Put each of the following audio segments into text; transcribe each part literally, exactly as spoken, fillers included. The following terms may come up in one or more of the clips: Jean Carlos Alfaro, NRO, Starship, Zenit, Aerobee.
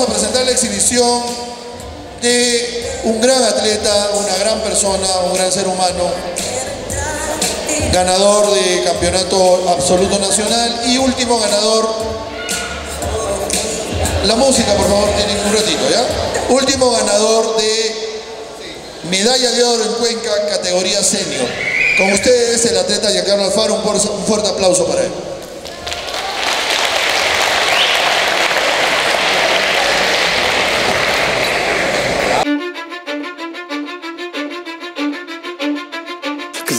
vamos a presentar la exhibición de un gran atleta, una gran persona, un gran ser humano, ganador de campeonato absoluto nacional y último ganador. La música, por favor, tienen un ratito, ¿ya? Último ganador de medalla de oro en Cuenca, categoría senior. Con ustedes, el atleta Jean Carlos Alfaro, un fuerte aplauso para él.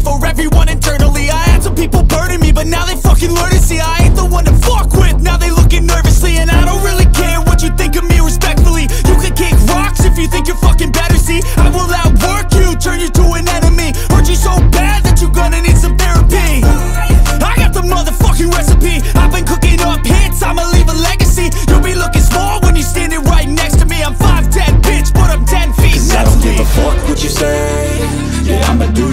for everyone internally. I had some people burning me, but now they fucking learn to see I ain't the one to fuck with. Now they looking nervously, and I don't really care what you think of me respectfully. You can kick rocks if you think you're fucking better, see. I will outwork you, turn you to an enemy. Hurt you so bad that you're gonna need some therapy. I got the motherfucking recipe. I've been cooking up hits, I'ma leave a legacy. You'll be looking small when you're standing right next to me. I'm five ten, bitch, but I'm ten feet next to me. I don't give a fuck what you say. Yeah, I'ma do